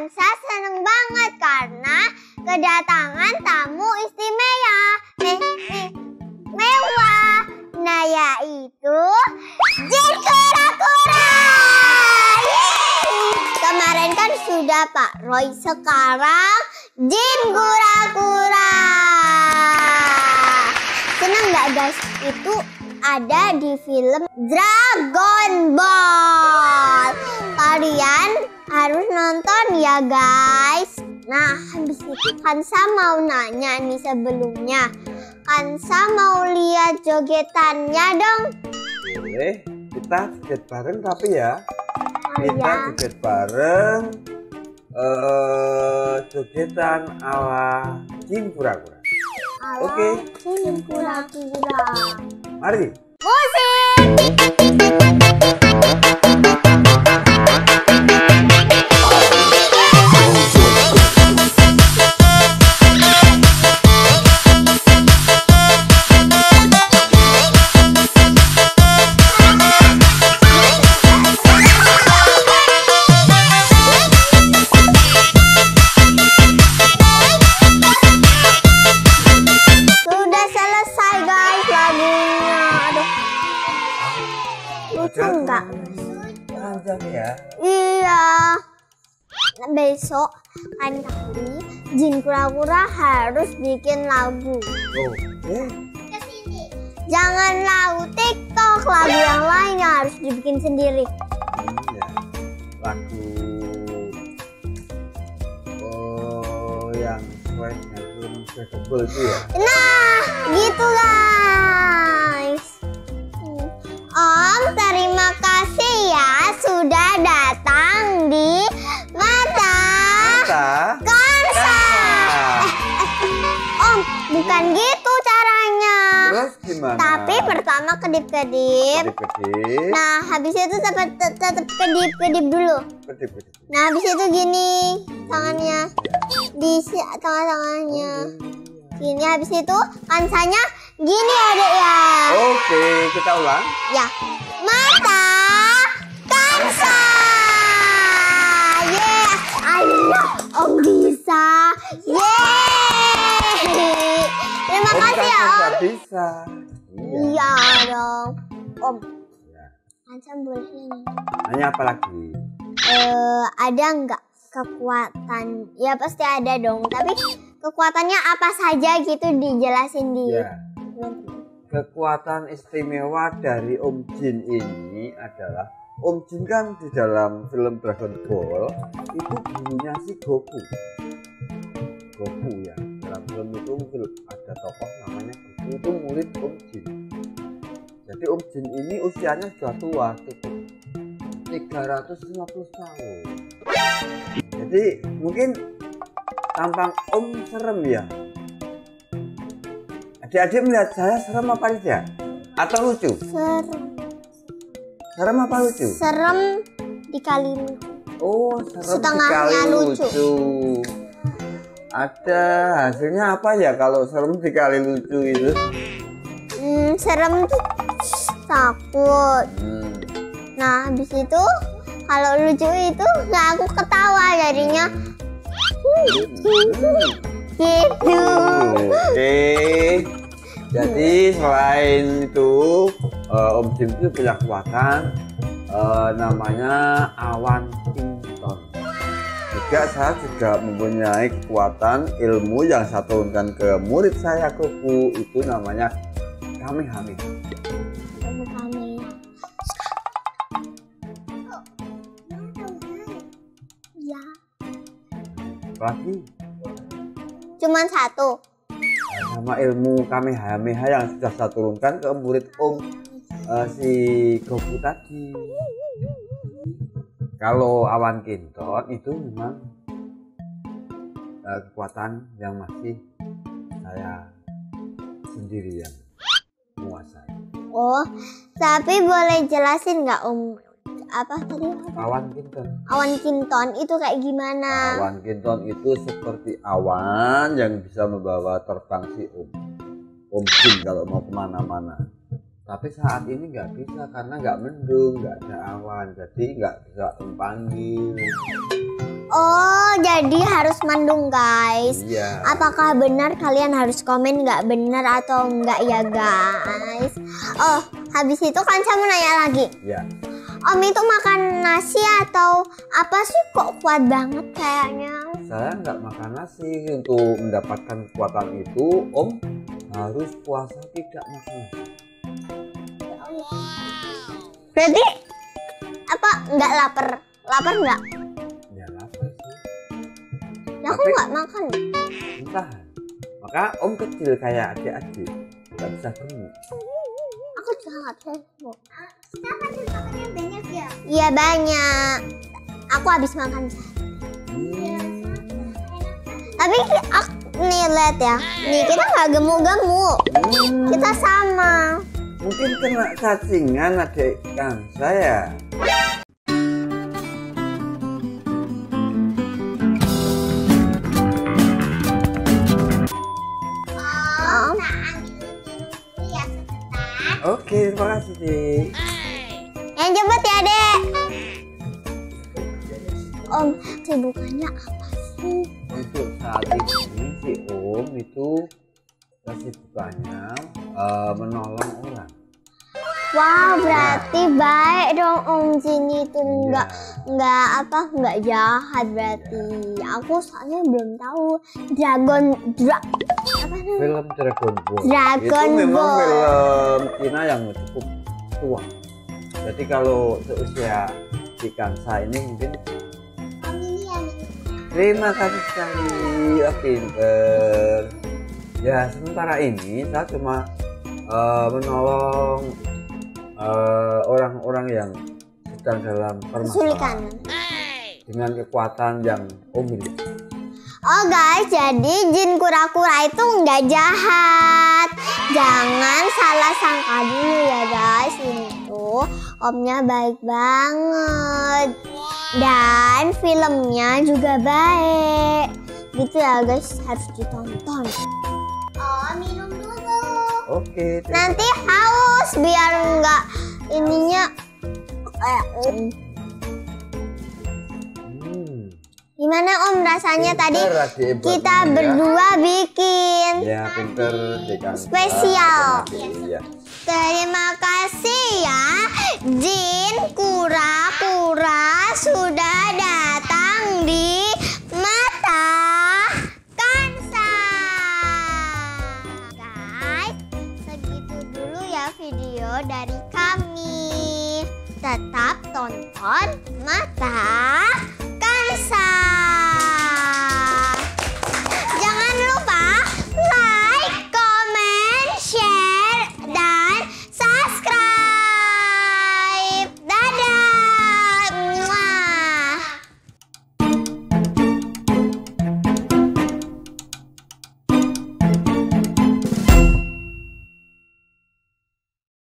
Sansa seneng banget karena kedatangan tamu istimewa. Mewah. Nah, yaitu Jin Kura-Kura. Kemarin kan sudah Pak Roy, sekarang Jin Kura-Kura. Seneng nggak guys? Itu ada di film Dragon Ball. Kalian harus nonton ya guys. Nah, habis itu Kansa mau nanya nih sebelumnya. Kansa mau lihat jogetannya dong. Boleh, kita joget bareng tapi ya. Kita joget bareng jogetan ala Jin Kura-Kura. Oke. Jin Kura-Kura. Mari. Musik. Ya. Iya. Besok lain kali Jin Kura-Kura harus bikin lagu. Jangan lagu TikTok, lagu yang lain harus dibikin sendiri. Iya. Lagu yang sesuai itu ya. Nah, gitu guys. Om, terima kasih ya sudah datang di Mata Kansa. Om, bukan gitu caranya. Terus gimana? Tapi pertama kedip-kedip. Nah, habis itu tetap kedip-kedip dulu. Nah, habis itu gini tangannya. Di tangan-tangannya. Gini, habis itu Kansanya gini adek ya. Oke, kita ulang. Ya. Mata Kansa. Yeah. Ayo, Om bisa. Yeah. Terima kasih ya Om. Bisa. Iya dong. Om. Kansa boleh ini. Nanya apa lagi? Ada nggak kekuatan? Ya pasti ada dong. Tapi kekuatannya apa saja gitu dijelasin dia. Ya. Kekuatan istimewa dari Om Jin ini adalah Om Jin kan di dalam film Dragon Ball itu gurunya si Goku. Goku ya, dalam film itu ada tokoh namanya Goku, itu murid Om Jin. Jadi Om Jin ini usianya sudah tua, 350 tahun. Jadi mungkin tampang Om serem ya. Adik-adik melihat saya serem apa tidak? Atau lucu? Serem. Serem apa lucu? Serem dikali lucu. Oh, serem dikali lucu. Ada hasilnya apa ya kalau serem dikali lucu itu? Serem tuh takut. Nah, habis itu kalau lucu itu nggak, aku ketawa jadinya. Gitu. Oke. Jadi selain itu Om Jin itu punya kekuatan namanya awan Kintoun. Juga saya juga mempunyai kekuatan ilmu yang saya turunkan ke murid saya Goku, itu namanya Kamehameha. Ya. Lagi. Cuman satu. Sama ilmu Kamehameha yang sudah saya turunkan ke murid Om si Goku tadi. Kalau awan Kintoun itu memang kekuatan yang masih saya sendirian menguasai. Oh, tapi boleh jelasin nggak Om? Apa tadi? Awan Kintoun. Awan Kintoun itu kayak gimana? Awan Kintoun itu seperti awan yang bisa membawa terbang si Om Jin kalau mau kemana-mana. Tapi saat ini nggak bisa karena nggak mendung, nggak ada awan, jadi nggak bisa tempanggil. Oh, jadi harus mandung guys. Iya. Apakah benar kalian harus komen nggak benar atau nggak ya guys? Oh, habis itu kan saya mau nanya lagi. Iya. Om itu makan nasi atau apa sih kok kuat banget kayaknya? Saya nggak makan nasi. Untuk mendapatkan kekuatan itu, Om harus puasa tidak makan. Berarti apa nggak lapar? Lapar nggak? Ya lapar sih. Ya aku nggak makan. Entah. Maka Om kecil kayak adik-adik, nggak bisa gemuk. Aku juga nggak gemuk. Kenapa sih makannya banyak ya? Iya banyak. Aku habis makan. Tapi aku nih lihat ya, nih kita nggak gemuk-gemuk, kita sama. Mungkin kena cacingan adik kan saya. Om, ya sebentar. Oke, terima kasih Dek. Yang jemput ya Dek. Om, kesibukannya apa sih? Untuk saat ini si Om itu kesibukannya menolong orang. Wah, berarti baik dong Om Jin itu nggak jahat berarti. Aku soalnya belum tahu film Dragon Ball. Itu memang film Cina yang cukup tua. Jadi kalau seusia di Kansa ini mungkin. Terima kasih sekali, pinter. Ya sementara ini saya cuma menolong orang-orang yang sedang dalam permasalahan dengan kekuatan yang Om miliki. Oh guys, jadi Jin Kura-Kura itu nggak jahat. Jangan salah sangka dulu ya guys. Ini tuh Omnya baik banget dan filmnya juga baik. Gitu ya guys, harus ditonton. Oh, minum dulu. Oke. Nanti haus biar enggak ininya. Gimana Om rasanya pinter, tadi kita berdua bikin? Ya, pinter. Spesial. Ya. Terima kasih ya Jin Kura-Kura sudah datang di video dari kami. Tetap tonton Mata